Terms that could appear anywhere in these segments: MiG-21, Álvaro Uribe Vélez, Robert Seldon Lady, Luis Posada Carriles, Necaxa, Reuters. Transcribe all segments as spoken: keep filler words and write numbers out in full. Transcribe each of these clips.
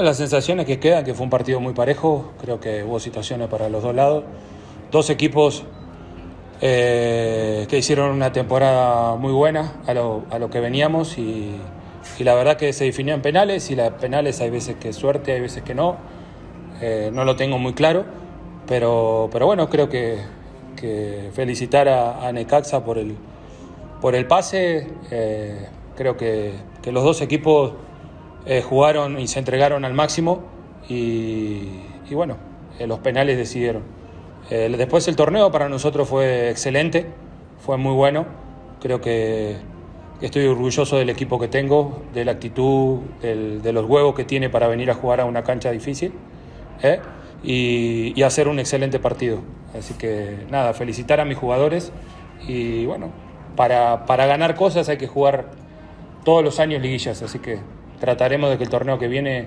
Las sensaciones que quedan, que fue un partido muy parejo, creo que hubo situaciones para los dos lados. Dos equipos eh, que hicieron una temporada muy buena a lo, a lo que veníamos y, y la verdad que se definió en penales, y las penales hay veces que es suerte, hay veces que no. Eh, no lo tengo muy claro, pero, pero bueno, creo que, que felicitar a, a Necaxa por el, por el pase. Eh, creo que, que los dos equipos Eh, jugaron y se entregaron al máximo y, y bueno, eh, los penales decidieron. Eh, después el torneo para nosotros fue excelente, fue muy bueno. Creo que estoy orgulloso del equipo que tengo, de la actitud, del, de los huevos que tiene para venir a jugar a una cancha difícil ¿eh? y, y hacer un excelente partido. Así que nada, felicitar a mis jugadores y bueno, para, para ganar cosas hay que jugar todos los años liguillas, así que trataremos de que el torneo que viene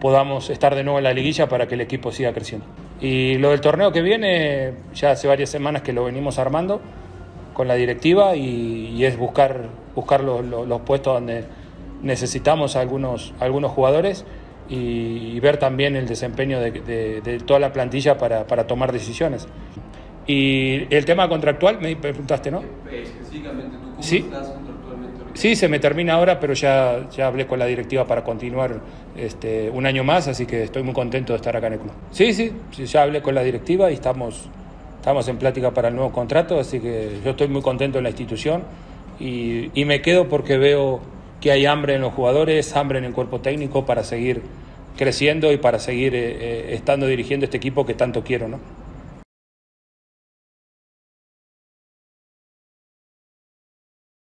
podamos estar de nuevo en la liguilla para que el equipo siga creciendo. Y lo del torneo que viene, ya hace varias semanas que lo venimos armando con la directiva y, y es buscar, buscar los, los, los puestos donde necesitamos a algunos, a algunos jugadores y, y ver también el desempeño de, de, de toda la plantilla para, para tomar decisiones. Y el tema contractual, me preguntaste, ¿no? Específicamente, ¿tú cómo ¿Sí? estás contractualmente? Sí, se me termina ahora, pero ya, ya hablé con la directiva para continuar este, un año más, así que estoy muy contento de estar acá en el club. Sí, sí, ya hablé con la directiva y estamos, estamos en plática para el nuevo contrato, así que yo estoy muy contento en la institución y, y me quedo porque veo que hay hambre en los jugadores, hambre en el cuerpo técnico para seguir creciendo y para seguir eh, estando dirigiendo este equipo que tanto quiero, ¿no?